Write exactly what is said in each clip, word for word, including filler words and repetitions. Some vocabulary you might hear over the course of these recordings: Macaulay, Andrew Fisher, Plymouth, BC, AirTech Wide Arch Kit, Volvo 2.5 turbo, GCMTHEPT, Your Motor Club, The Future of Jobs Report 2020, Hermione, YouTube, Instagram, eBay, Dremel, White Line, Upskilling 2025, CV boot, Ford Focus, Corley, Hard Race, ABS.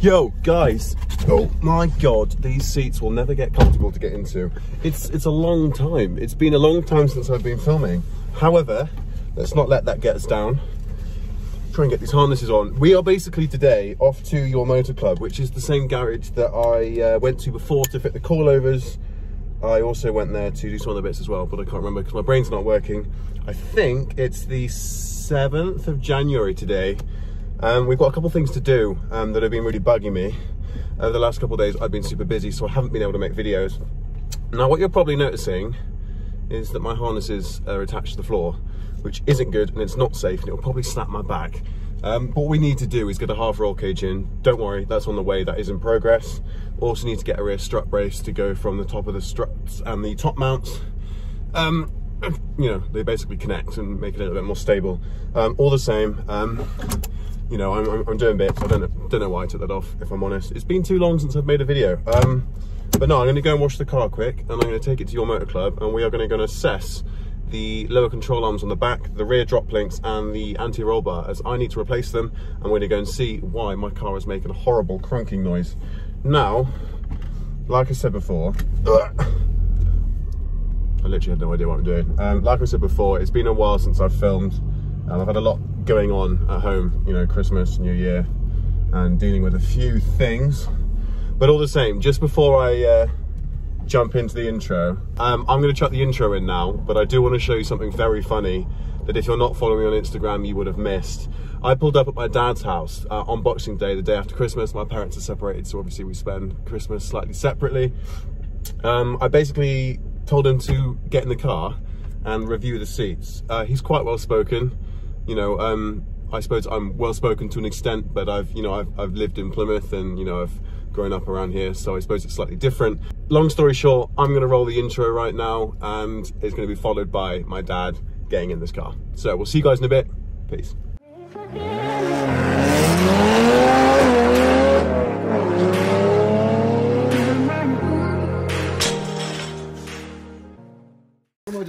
Yo guys, oh my god, these seats will never get comfortable to get into. It's it's a long time. It's been a long time since I've been filming. However, let's not let that get us down. Try and get these harnesses on. We are basically today off to Your Motor Club, which is the same garage that I uh, went to before to fit the coilovers. I also went there to do some other bits as well, but I can't remember because my brain's not working. I think it's the seventh of January today. Um, we've got a couple things to do um, that have been really bugging me. Over uh, the last couple of days I've been super busy, so I haven't been able to make videos. Now what you're probably noticing is that my harnesses are attached to the floor, which isn't good and it's not safe and it'll probably snap my back. Um, what we need to do is get a half roll cage in. Don't worry, that's on the way, that is in progress. Also need to get a rear strut brace to go from the top of the struts and the top mounts. Um, you know, they basically connect and make it a little bit more stable. Um, all the same, um, you know, I'm, I'm doing bits. I don't know, don't know why I took that off, if I'm honest. It's been too long since I've made a video. Um, but no, I'm gonna go and wash the car quick and I'm gonna take it to Your Motor Club and we are gonna go and assess the lower control arms on the back, the rear drop links and the anti-roll bar, as I need to replace them. I'm going to go and see why my car is making a horrible cranking noise. Now, like I said before, I literally have no idea what I'm doing. Um, like I said before, it's been a while since I've filmed. And I've had a lot going on at home, you know, Christmas, New Year, and dealing with a few things. But all the same, just before I uh, jump into the intro, um, I'm gonna chuck the intro in now, but I do wanna show you something very funny that if you're not following me on Instagram, you would have missed. I pulled up at my dad's house uh, on Boxing Day, the day after Christmas. My parents are separated, so obviously we spend Christmas slightly separately. Um, I basically told him to get in the car and review the seats. Uh, he's quite well-spoken. You know, um, I suppose I'm well-spoken to an extent, but I've, you know, I've, I've lived in Plymouth and, you know, I've grown up around here, so I suppose it's slightly different. Long story short, I'm gonna roll the intro right now and it's gonna be followed by my dad getting in this car. So we'll see you guys in a bit, peace.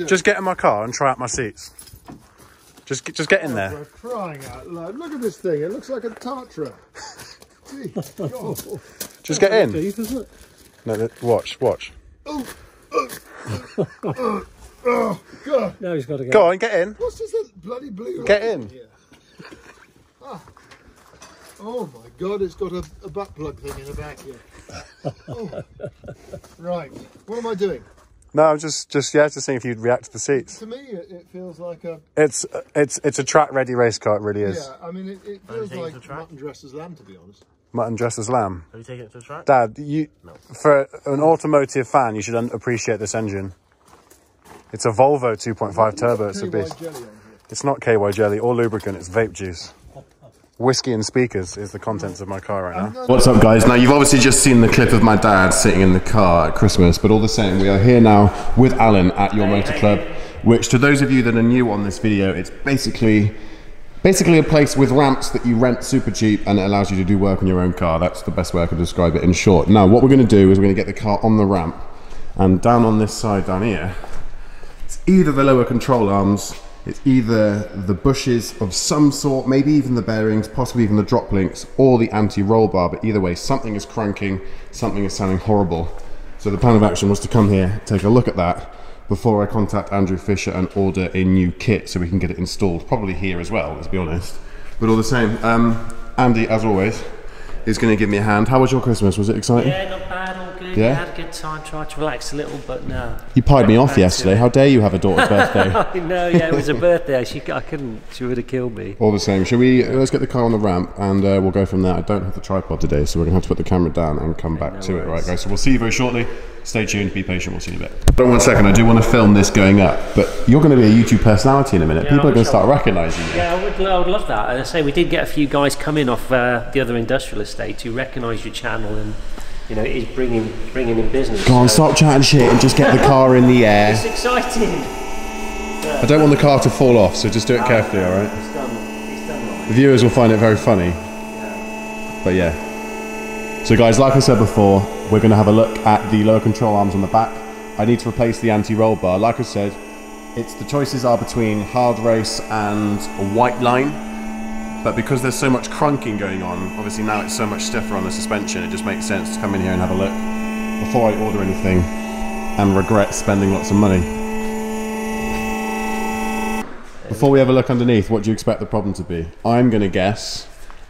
Just get in my car and try out my seats. Just, just get in there. Oh, crying out loud. Look at this thing. It looks like a Tartra. Just get in. Deep, isn't it? No, watch, watch. Oh, oh, oh, oh, God. Now he's got to go. Go on, get in. What's this bloody blue? Get in. in ah. Oh my God, it's got a, a butt plug thing in the back here. Oh. Right. What am I doing? No, just, just yeah, just seeing if you'd react to the seats. To me, it, it feels like a... It's, it's, it's a track-ready race car, it really is. Yeah, I mean, it, it feels like it mutton dresser's lamb, to be honest. Mutton dresser's lamb. Have you taken it to a track? Dad, you, no. For an automotive fan, you should appreciate this engine. It's a Volvo two point five turbo, it's a beast. It's not K Y jelly or lubricant, it's vape juice. Whiskey and speakers is the contents of my car right now. What's up guys? Now you've obviously just seen the clip of my dad sitting in the car at Christmas, but all the same, we are here now with Alan at Your Motor Club, which to those of you that are new on this video, it's basically basically a place with ramps that you rent super cheap and it allows you to do work on your own car. That's the best way I could describe it in short. Now what we're gonna do is we're gonna get the car on the ramp and down on this side down here, it's either the lower control arms, it's either the bushes of some sort, maybe even the bearings, possibly even the drop links, or the anti-roll bar, but either way, something is cranking, something is sounding horrible. So the plan of action was to come here, take a look at that, before I contact Andrew Fisher and order a new kit so we can get it installed, probably here as well, let's be honest. But all the same, um, Andy, as always, is gonna give me a hand. How was your Christmas? Was it exciting? Yeah, not bad, all good. Yeah? I had a good time, tried to relax a little, but no. You pied me off yesterday. How dare you have a daughter's birthday? No, yeah, it was her birthday. She, I couldn't, she would have killed me. All the same, shall we, let's get the car on the ramp and uh, we'll go from there. I don't have the tripod today, so we're gonna have to put the camera down and come back no to worries. it. Right guys, so we'll see you very shortly. Stay tuned, be patient, we'll see you in a bit. But one second, I do want to film this going up, but you're going to be a YouTube personality in a minute. Yeah, people are going to start recognising you. Yeah, I would, I would love that. As I say, we did get a few guys coming off uh, the other industrial estates who recognise your channel and, you know, it is bringing, bringing in business. Go on, so. Stop chatting shit and just get the car in the air. It's exciting. Yeah. I don't want the car to fall off, so just do it no, carefully, no, all right? It's done, it's done right. The viewers will find it very funny. Yeah. But yeah. So guys, like I said before, we're going to have a look at the lower control arms on the back. I need to replace the anti-roll bar. Like I said, it's the choices are between Hard Race and White Line. But because there's so much crunking going on, obviously now it's so much stiffer on the suspension, it just makes sense to come in here and have a look before I order anything and regret spending lots of money. Before we have a look underneath, what do you expect the problem to be? I'm going to guess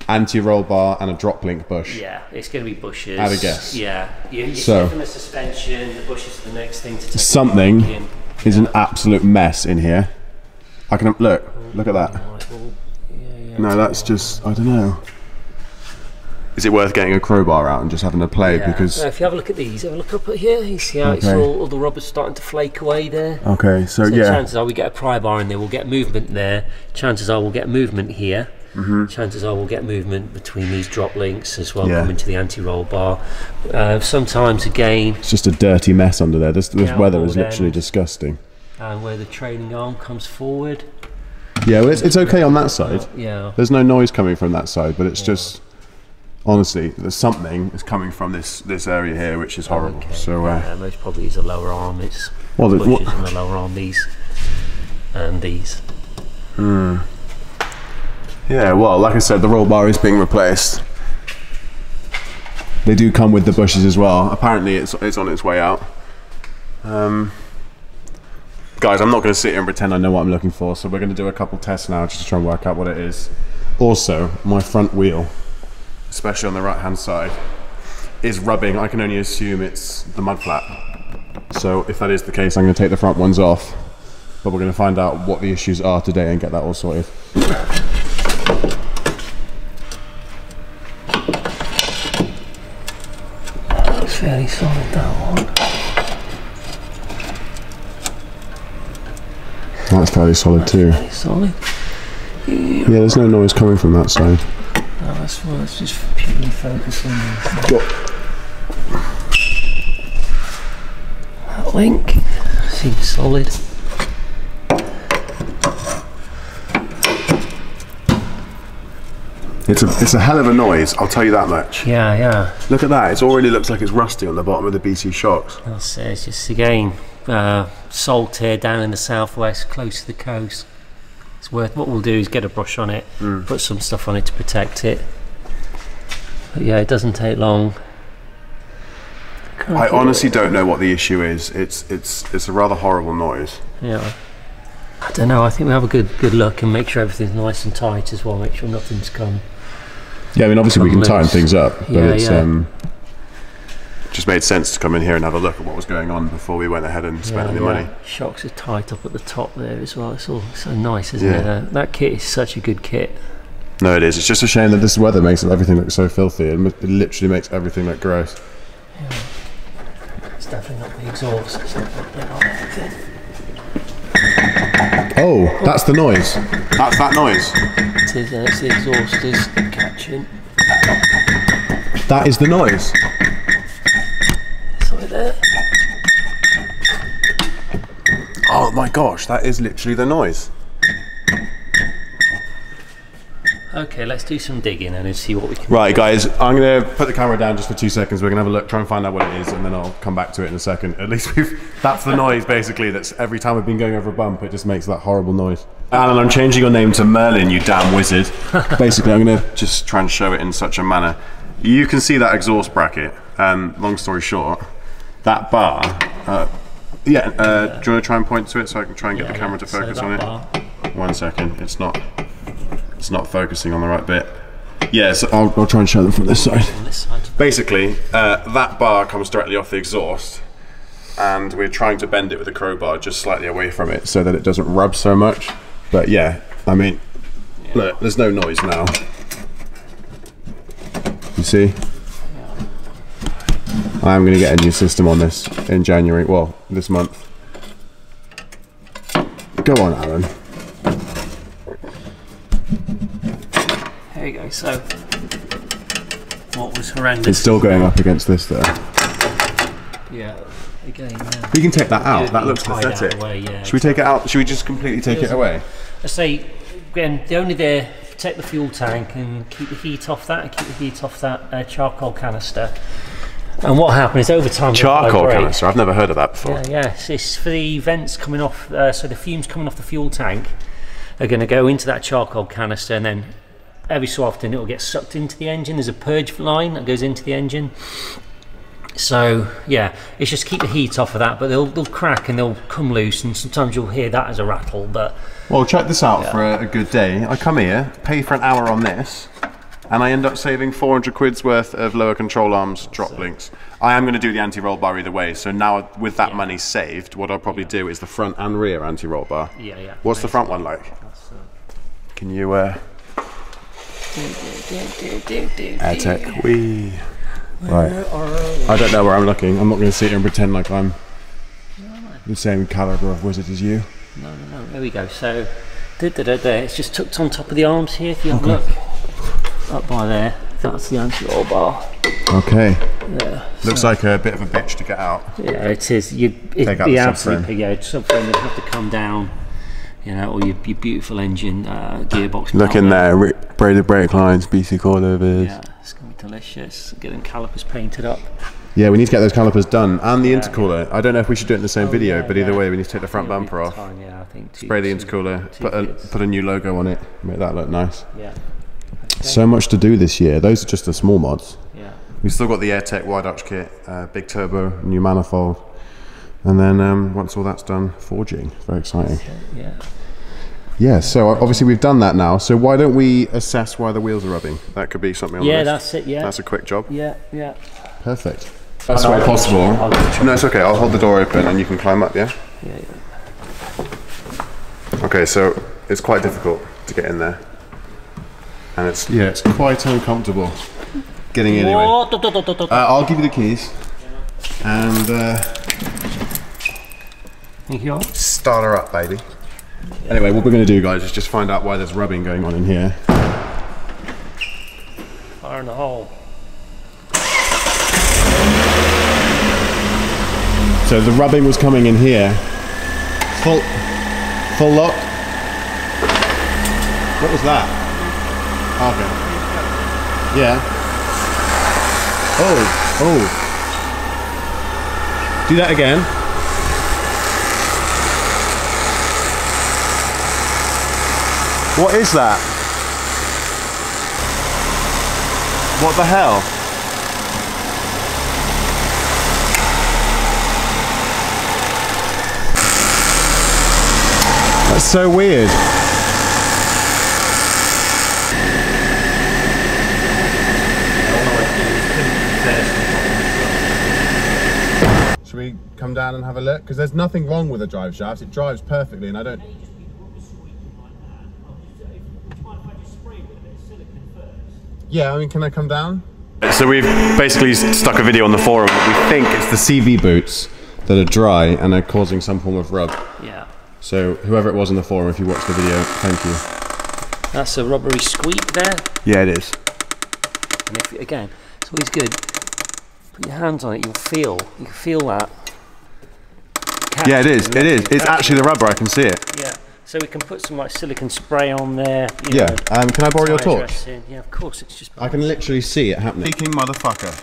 anti-roll bar and a drop link bush. Yeah, it's going to be bushes. I have a guess. Yeah. You, you so, give them a suspension, the bushes are the next thing to take. Something is an absolute mess in here. I can, look, look at that. No, that's just, I don't know. Is it worth getting a crowbar out and just having a play? Yeah. Because yeah, if you have a look at these, have a look up at here, you see how okay. it's all, all the rubber's starting to flake away there. Okay, so, so yeah. chances are we get a pry bar in there, we'll get movement there. Chances are we'll get movement here. Mm-hmm. Chances are we'll get movement between these drop links as well, yeah. coming to the anti-roll bar. Uh, sometimes again... It's just a dirty mess under there. This, this weather is literally disgusting. And where the training arm comes forward. Yeah, well, it's, it's okay on that side. Yeah. There's no noise coming from that side, but it's yeah. just, honestly, there's something is coming from this this area here, which is horrible. Oh, okay. So uh, yeah, most probably is the lower arm. It's well, the bushes and the lower arm. These and these. Hmm. Yeah. Well, like I said, the roll bar is being replaced. They do come with the bushes as well. Apparently, it's it's on its way out. Um. Guys, I'm not going to sit here and pretend I know what I'm looking for, so we're going to do a couple tests now just to try and work out what it is. Also, my front wheel, especially on the right hand side, is rubbing. I can only assume it's the mud flap. So if that is the case, I'm going to take the front ones off, but we're going to find out what the issues are today and get that all sorted. That's fairly solid, that one. That's fairly solid that's too. Fairly solid. Yeah, there's no noise coming from that side. No, that's well, it's just purely focused on that link. Seems solid. It's a it's a hell of a noise, I'll tell you that much. Yeah, yeah. Look at that, it already looks like it's rusty on the bottom of the B C shocks. That's it, it's just again. Uh, salt here down in the southwest, close to the coast. It's worth. What we'll do is get a brush on it, mm. put some stuff on it to protect it. But yeah, it doesn't take long. Can't I honestly don't know what the issue is. It's it's it's a rather horrible noise. Yeah, I don't know. I think we have a good good look and make sure everything's nice and tight as well. Make sure nothing's come. Yeah, I mean obviously we can loose. tighten things up, but yeah, it's. Yeah. Um, just made sense to come in here and have a look at what was going on before we went ahead and spent yeah, any yeah. money. Shocks are tight up at the top there as well. It's all so nice, isn't yeah. it? Uh, that kit is such a good kit. No, it is. It's just a shame that this weather makes everything look so filthy. It, it literally makes everything look gross. Yeah. It's definitely not the exhaust. It's definitely not everything. Oh, oh, that's the noise. That's that noise. It is, and it's the exhaust is catching. That is the noise. Oh my gosh, that is literally the noise. Okay, let's do some digging and see what we can Right do. Guys, I'm going to put the camera down just for two seconds. We're going to have a look, try and find out what it is, and then I'll come back to it in a second. At least we've, that's the noise basically, that's every time we've been going over a bump, it just makes that horrible noise. Alan, I'm changing your name to Merlin, you damn wizard. Basically, I'm going to just try and show it in such a manner. You can see that exhaust bracket, um, long story short. That bar, uh, yeah, uh, yeah. Do you want to try and point to it so I can try and get yeah, the camera yeah. to focus so on it? Bar. One second, it's not, it's not focusing on the right bit. Yeah, so I'll, I'll try and show them from this side. From this side. Basically, uh, that bar comes directly off the exhaust, and we're trying to bend it with a crowbar just slightly away from it so that it doesn't rub so much. But yeah, I mean, yeah. look, there's no noise now. You see? I'm going to get a new system on this in January, well, this month. Go on, Alan. There you go, so what was horrendous... It's still going up against this there. Yeah, again... Uh, we can take that out, that looks pathetic. That away, yeah, should we take it out, should we just completely take it away? I say, again, the only there... protect the fuel tank and keep the heat off that and keep the heat off that uh, charcoal canister. And what happened is over time... Charcoal canister? I've never heard of that before. Yeah, yeah. So it's for the vents coming off, uh, so the fumes coming off the fuel tank are going to go into that charcoal canister and then every so often it'll get sucked into the engine. There's a purge line that goes into the engine. So yeah, it's just keep the heat off of that, but they'll, they'll crack and they'll come loose, and sometimes you'll hear that as a rattle. But well, check this out. Yeah, for a, a good day, I come here, pay for an hour on this, and I end up saving four hundred quid's worth of lower control arms drop so. links. I am going to do the anti-roll bar either way, so now with that yeah. money saved, what I'll probably yeah. do is the front and rear anti-roll bar. Yeah, yeah. What's Amazing. the front one like? That's, uh, Can you... Uh, AirTech wee. Right. I don't know where I'm looking. I'm not going to sit here and pretend like I'm the same calibre of wizard as you. No, no, no. There we go. So, da, da, da, da. It's just tucked on top of the arms here, if you have a look. Up by there, that's the anti-roll bar. Okay. Yeah, looks so. like a bit of a bitch to get out. Yeah, it is. You'd, it'd be absolutely, yeah, subframe would have to come down, you know, or your, your beautiful engine, uh, gearbox. Look in there, braided brake lines, B C coilovers. Yeah, it's going to be delicious. Get them calipers painted up. Yeah, we need to get those calipers done, and the yeah, intercooler. Yeah. I don't know if we should do it in the same oh, video, yeah, but either yeah. way, we need to take the front yeah, bumper off. Time, yeah, I think two, spray the intercooler, two, put, a, put a new logo on it, make that look nice. Yeah. Okay. So much to do this year. Those are just the small mods. Yeah. We've still got the AirTech Wide Arch Kit, uh, big turbo, new manifold, and then um, once all that's done, forging. Very exciting. So, yeah. Yeah. So obviously we've done that now. So why don't we assess why the wheels are rubbing? That could be something. On yeah, the list. that's it. Yeah. That's a quick job. Yeah. Yeah. Perfect. That's way possible. I'll, I'll no, it's okay. I'll hold the door open and you can climb up. Yeah. Yeah. yeah. Okay. So it's quite difficult to get in there. And it's, yeah, it's quite uncomfortable getting in anyway. Uh, I'll give you the keys and uh, start her up, baby. Anyway, what we're going to do, guys, is just find out why there's rubbing going on in here. Fire in the hole. So the rubbing was coming in here. Full, full lock. What was that? Okay. Yeah. Oh, oh. Do that again. What is that? What the hell? That's so weird. Should we come down and have a look? Because there's nothing wrong with the drive shafts. It drives perfectly, and I don't... Yeah, I mean, can I come down? So we've basically stuck a video on the forum. We think it's the C V boots that are dry and are causing some form of rub. Yeah. So whoever it was on the forum, if you watched the video, thank you. That's a rubbery squeak there. Yeah, it is. And if, again, it's always good. Put your hands on it, you'll feel, you can feel that. Catch yeah, it is, it is. It's actually the rubber, I can see it. Yeah, so we can put some like silicone spray on there. You yeah, know, um, can I borrow your torch? In. Yeah, of course, it's just... I can literally see it happening. Speaking motherfucker.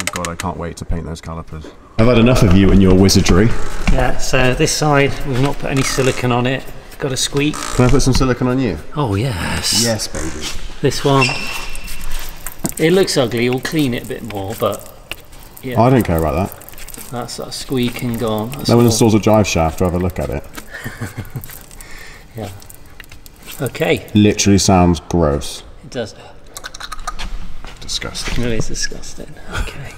Oh God, I can't wait to paint those calipers. I've had enough of you and your wizardry. Yeah, so this side, we've not put any silicone on it. It's got a squeak. Can I put some silicone on you? Oh, yes. Yes, baby. This one. It looks ugly, we'll clean it a bit more, but yeah. I don't care about that. That's that squeaking gone. That's no one cool. installs a drive shaft to have a look at it. Yeah. Okay. Literally sounds gross. It does. Disgusting. It is disgusting. Okay.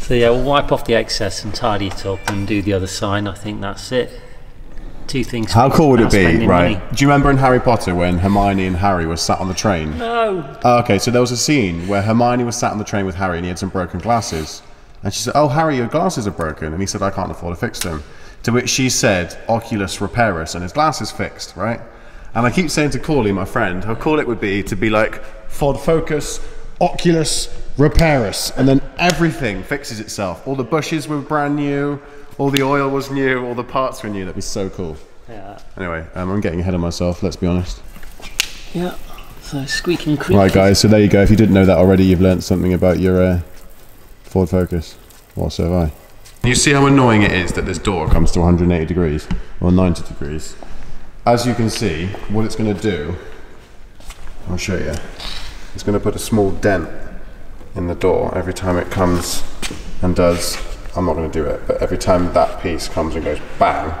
So yeah, we'll wipe off the excess and tidy it up and do the other side. I think that's it. Two things. How cool would it be, right? Money. Do you remember in Harry Potter when Hermione and Harry were sat on the train? No. Oh, okay, so there was a scene where Hermione was sat on the train with Harry and he had some broken glasses. And she said, "Oh, Harry, your glasses are broken." And he said, "I can't afford to fix them." To which she said, "Oculus repair us," and his glasses fixed, right? And I keep saying to Corley, my friend, how cool it would be to be like, "Ford Focus, Oculus repair us," and then everything fixes itself. All the bushes were brand new. All the oil was new, all the parts were new. That'd be so cool. Yeah. Anyway, um, I'm getting ahead of myself, let's be honest. Yeah, so squeaking creaky. Right guys, so there you go. If you didn't know that already, you've learned something about your uh, Ford Focus. Well, so have I. You see how annoying it is that this door comes to one hundred eighty degrees, or ninety degrees. as you can see, what it's going to do, I'll show you, it's going to put a small dent in the door every time it comes and does, I'm not going to do it, but every time that piece comes and goes bang,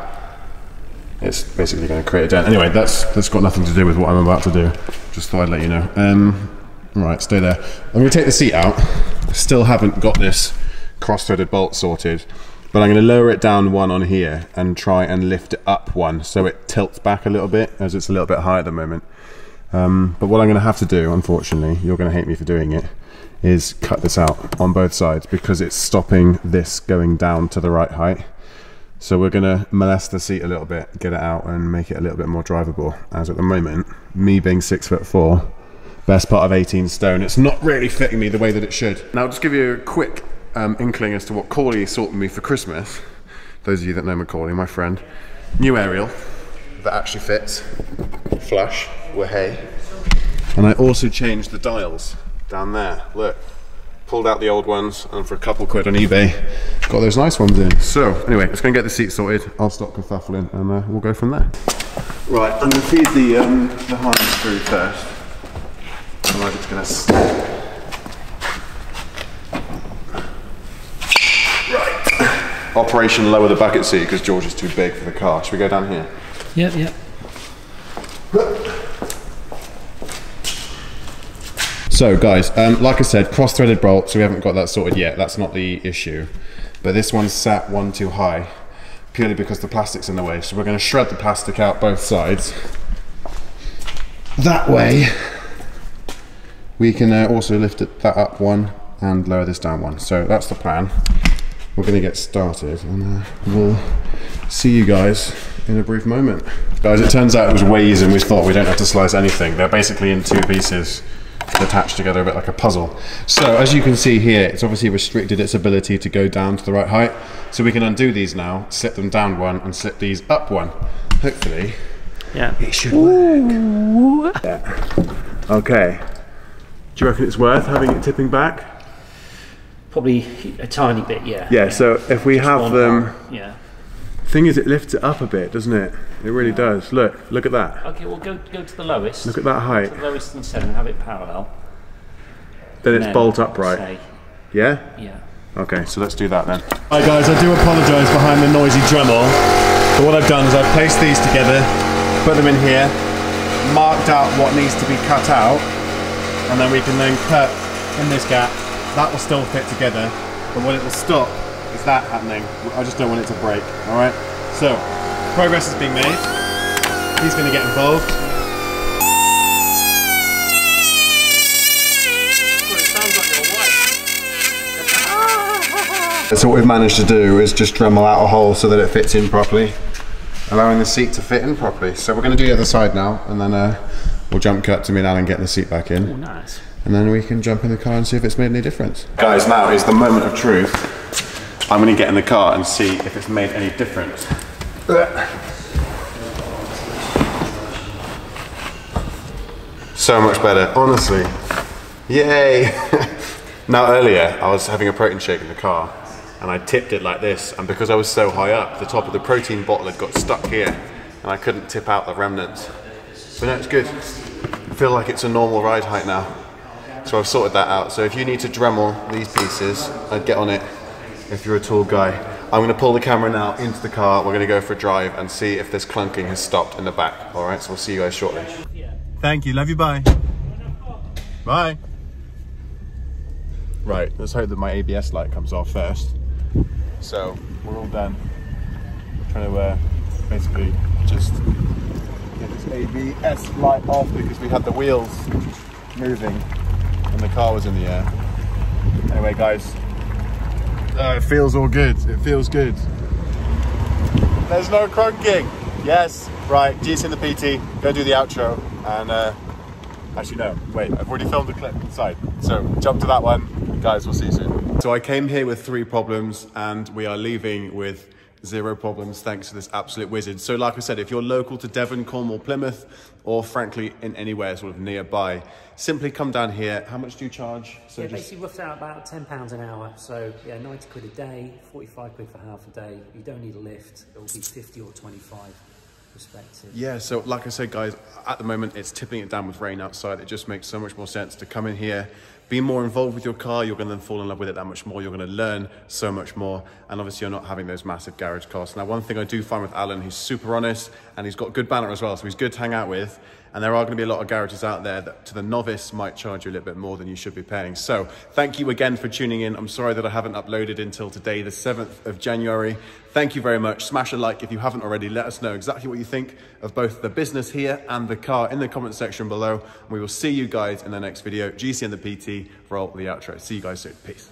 it's basically going to create a dent. Anyway, that's that's got nothing to do with what I'm about to do, just thought I'd let you know. Um, right, stay there. I'm going to take the seat out. Still haven't got this cross-threaded bolt sorted, but I'm going to lower it down one on here and try and lift it up one so it tilts back a little bit, as it's a little bit high at the moment. Um, but what I'm going to have to do, unfortunately, you're going to hate me for doing it, is cut this out on both sides because it's stopping this going down to the right height. So we're going to molest the seat a little bit, get it out and make it a little bit more drivable, as at the moment, me being six foot four, best part of eighteen stone, it's not really fitting me the way that it should. Now I'll just give you a quick um, inkling as to what Corley sorted me for Christmas. Those of you that know Macaulay, my friend, new aerial that actually fits flush with hay, and I also changed the dials down there. Look, pulled out the old ones, and for a couple quid on eBay, got those nice ones in. So anyway, let's go and get the seat sorted. I'll stop kerfuffling and uh, we'll go from there. Right, I'm gonna feed the um, the hinds through first. Otherwise it's gonna snap. Right. Operation lower the bucket seat because George is too big for the car. Should we go down here? Yep, yep. So guys, um, like I said, cross-threaded bolt, so we haven't got that sorted yet. That's not the issue. But this one's sat one too high, purely because the plastic's in the way. So we're gonna shred the plastic out both sides. That way, we can uh, also lift it, that up one and lower this down one. So that's the plan. We're gonna get started and uh, we'll see you guys in a brief moment. Guys, it turns out it was way easier than we thought. We don't have to slice anything. They're basically in two pieces, attached together a bit like a puzzle. So as you can see here, it's obviously restricted its ability to go down to the right height. So we can undo these now, slip them down one and slip these up one. Hopefully, yeah, it should work. Yeah. Okay. Do you reckon it's worth having it tipping back? Probably a tiny bit, yeah. Yeah, yeah. So if we Just have them, one, yeah. Thing is, it lifts it up a bit, doesn't it? It really yeah. does. Look, look at that. Okay, well go go to the lowest. Look at that height. To the lowest and seven, have it parallel. Then and it's then bolt upright. Say, yeah. Yeah. Okay, so let's do that then. Hi guys, I do apologise behind the noisy Dremel. But what I've done is I've placed these together, put them in here, marked out what needs to be cut out, and then we can then cut in this gap. That will still fit together, but what it will stop is that happening. I just don't want it to break, all right? So, progress is being made. He's gonna get involved. Well, it sounds like your wife. So what we've managed to do is just Dremel out a hole so that it fits in properly, allowing the seat to fit in properly. So we're gonna do the other side now, and then uh, we'll jump cut to me and Alan getting the seat back in. Oh, nice. And then we can jump in the car and see if it's made any difference. Guys, now is the moment of truth. I'm going to get in the car and see if it's made any difference. So much better, honestly. Yay! Now earlier, I was having a protein shake in the car and I tipped it like this, and because I was so high up, the top of the protein bottle had got stuck here and I couldn't tip out the remnants. But no, it's good. I feel like it's a normal ride height now. So I've sorted that out. So if you need to Dremel these pieces, I'd get on it. If you're a tall guy, I'm going to pull the camera now into the car. We're going to go for a drive and see if this clunking has stopped in the back. All right, so we'll see you guys shortly. Thank you. Love you. Bye. Bye. Right. Let's hope that my A B S light comes off first. So we're all done. I'm trying to uh, basically just get this A B S light off because we had the wheels moving and the car was in the air. Anyway, guys. Uh, it feels all good. It feels good. There's no crunking. Yes. Right. G's in the P T. Go do the outro. And uh, actually, no. Wait. I've already filmed a clip inside. So jump to that one. Guys, we'll see you soon. So I came here with three problems and we are leaving with zero problems thanks to this absolute wizard. So like I said, if you're local to Devon, Cornwall, Plymouth, or frankly in anywhere sort of nearby, simply come down here. How much do you charge? So yeah, basically roughs out about ten pounds an hour. So yeah, ninety quid a day, forty-five quid for half a day. You don't need a lift. It'll be fifty or twenty-five. perspective. Yeah, so like I said, guys, at the moment it's tipping it down with rain outside. It just makes so much more sense to come in here, be more involved with your car. You're going to then fall in love with it that much more. You're going to learn so much more. And obviously you're not having those massive garage costs. Now, one thing I do find with Alan, he's super honest and he's got good banter as well. So he's good to hang out with. And there are going to be a lot of garages out there that to the novice might charge you a little bit more than you should be paying. So thank you again for tuning in. I'm sorry that I haven't uploaded until today, the seventh of January. Thank you very much. Smash a like if you haven't already. Let us know exactly what you think of both the business here and the car in the comment section below. We will see you guys in the next video. G C and the P T, roll the outro. See you guys soon. Peace.